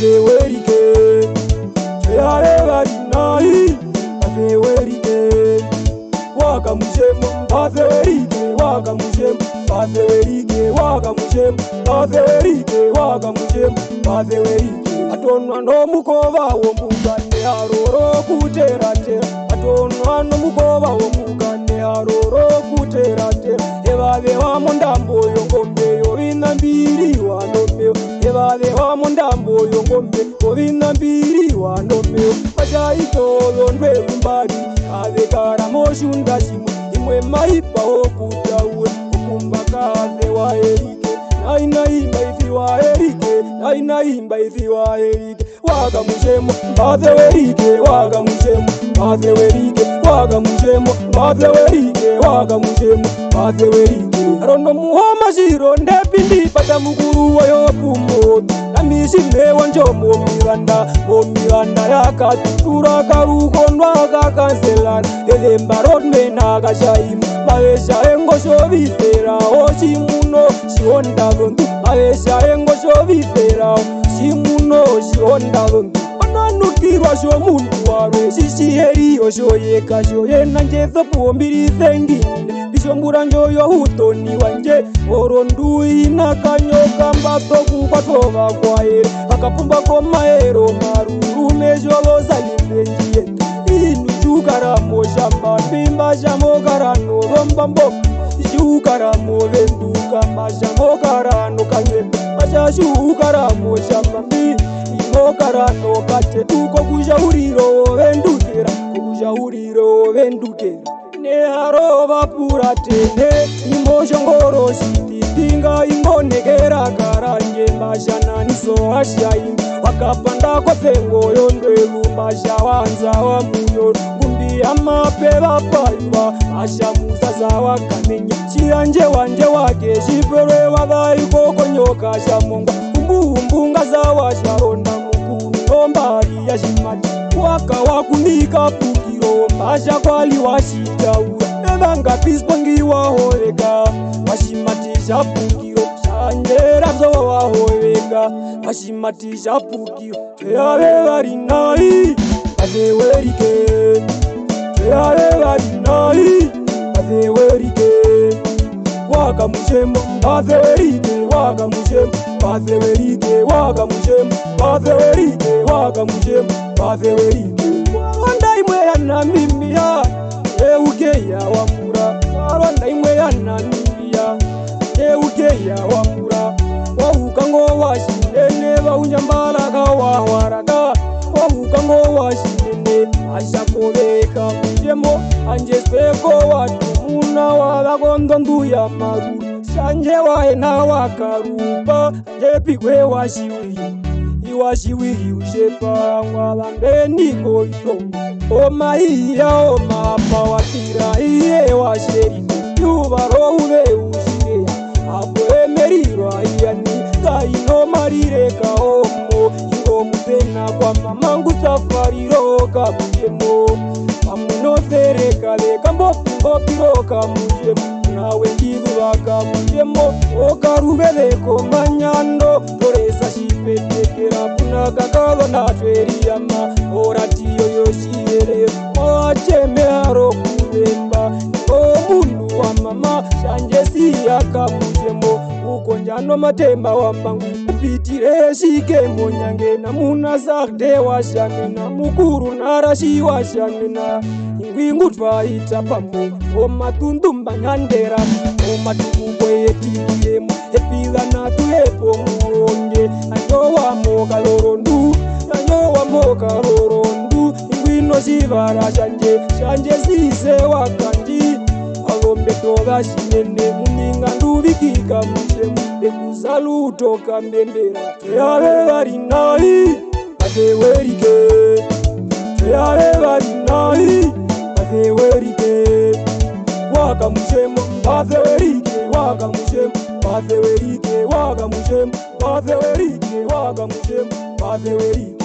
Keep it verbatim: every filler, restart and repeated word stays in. Shanina ingwingu twaita pamo omatundu mbanyandera omatukweetiyemo epila na tuepo muonge anyowa moka lorondu anyowa moka lorondu ingwino sivara shanje shanje sise wakanji alombe toga shinene muninga nduvikika mutemu ekusalutoka mbembera Tweya Vevari nai atewerike Tweya Vevari nai, atewerike. Waka mujemo, atewerike. Waka mujemo, atewerike. Waka mujemo, atewerike. Waka mujemo, atewerike.